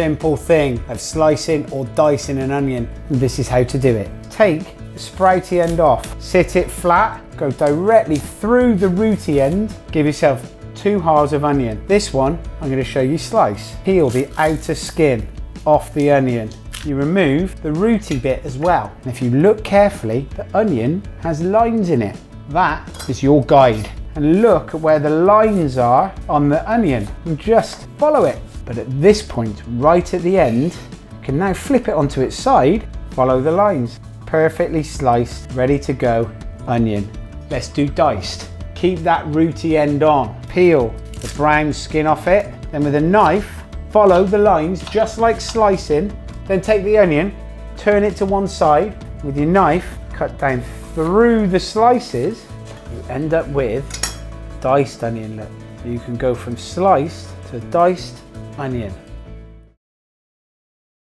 simple thing of slicing or dicing an onion, and this is how to do it. Take the sprouty end off, sit it flat, go directly through the rooty end, give yourself 2 halves of onion. This one, I'm going to show you slice. Peel the outer skin off the onion. You remove the rooty bit as well. And if you look carefully, the onion has lines in it. That is your guide. And look at where the lines are on the onion and just follow it. But at this point, right at the end, you can now flip it onto its side, follow the lines. Perfectly sliced, ready to go onion. Let's do diced. Keep that rooty end on. Peel the brown skin off it. Then with a knife, follow the lines just like slicing. Then take the onion, turn it to one side. With your knife, cut down through the slices. You end up with diced onion, look. You can go from sliced to diced onion.